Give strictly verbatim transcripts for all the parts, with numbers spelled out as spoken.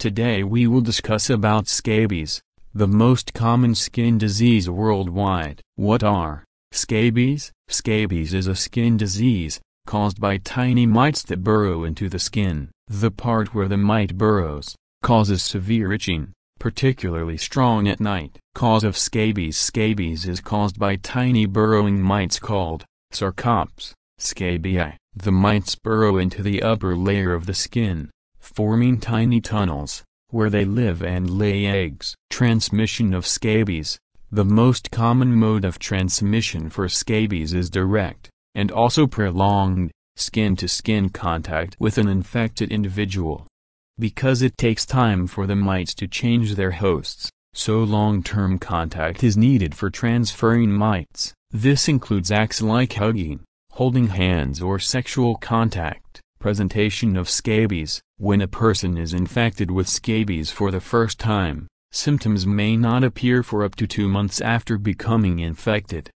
Today we will discuss about scabies, the most common skin disease worldwide. What are scabies? Scabies is a skin disease, caused by tiny mites that burrow into the skin. The part where the mite burrows, causes severe itching, particularly strong at night. Cause of scabies. Scabies is caused by tiny burrowing mites called Sarcoptes scabiei. The mites burrow into the upper layer of the skin, forming tiny tunnels, where they live and lay eggs. Transmission of scabies. The most common mode of transmission for scabies is direct, and also prolonged, skin-to-skin contact with an infected individual. Because it takes time for the mites to change their hosts, so long-term contact is needed for transferring mites. This includes acts like hugging, holding hands, or sexual contact. Presentation of scabies. When a person is infected with scabies for the first time, symptoms may not appear for up to two months after becoming infected.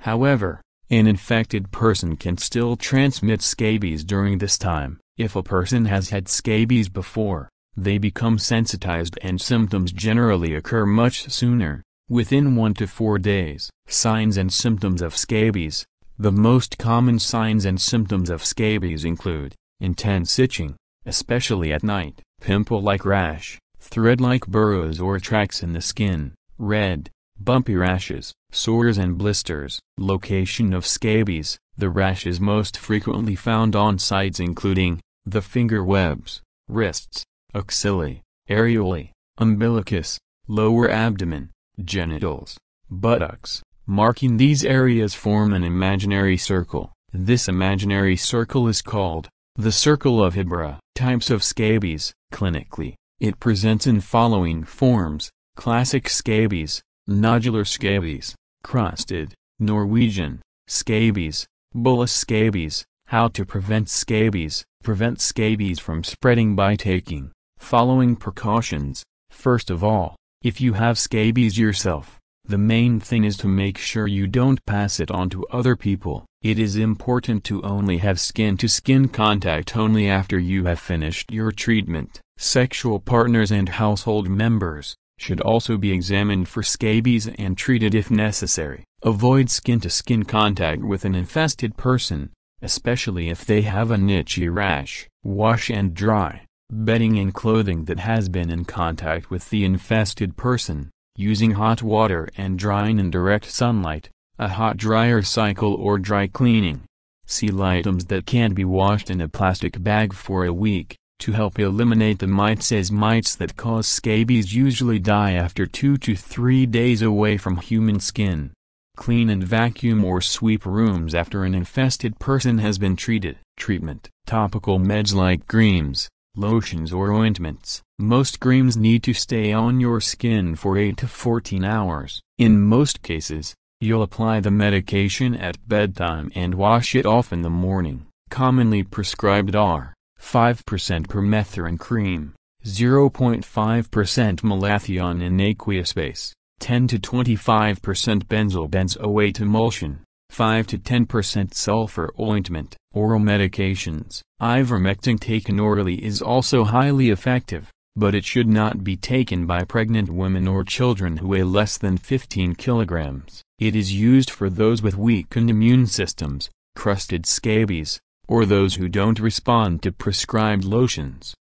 However, an infected person can still transmit scabies during this time. If a person has had scabies before, they become sensitized and symptoms generally occur much sooner, within one to four days. Signs and symptoms of scabies. The most common signs and symptoms of scabies include intense itching, especially at night, pimple-like rash, thread-like burrows or tracks in the skin, red, bumpy rashes, sores and blisters. Location of scabies. The rash is most frequently found on sites including the finger webs, wrists, axillae, areolae, umbilicus, lower abdomen, genitals, buttocks. Marking these areas form an imaginary circle. This imaginary circle is called the circle of Hebra. Types of scabies. Clinically, it presents in following forms: classic scabies, nodular scabies, crusted, Norwegian scabies, bullous scabies. How to prevent scabies. Prevent scabies from spreading by taking following precautions. First of all, if you have scabies yourself, the main thing is to make sure you don't pass it on to other people. It is important to only have skin-to-skin contact only after you have finished your treatment. Sexual partners and household members should also be examined for scabies and treated if necessary. Avoid skin-to-skin contact with an infested person, especially if they have an itchy rash. Wash and dry bedding and clothing that has been in contact with the infested person, using hot water and drying in direct sunlight, a hot dryer cycle or dry cleaning. Seal items that can be washed in a plastic bag for a week, to help eliminate the mites, as mites that cause scabies usually die after two to three days away from human skin. Clean and vacuum or sweep rooms after an infested person has been treated. Treatment. Topical meds like creams, lotions or ointments. Most creams need to stay on your skin for eight to fourteen hours. In most cases, you'll apply the medication at bedtime and wash it off in the morning. Commonly prescribed are five percent permethrin cream, zero point five percent malathion in aqueous base, ten to twenty-five percent benzyl benzoate emulsion, five to ten percent sulfur ointment. Oral medications. Ivermectin taken orally is also highly effective, but it should not be taken by pregnant women or children who weigh less than fifteen kilograms. It is used for those with weakened immune systems, crusted scabies, or those who don't respond to prescribed lotions.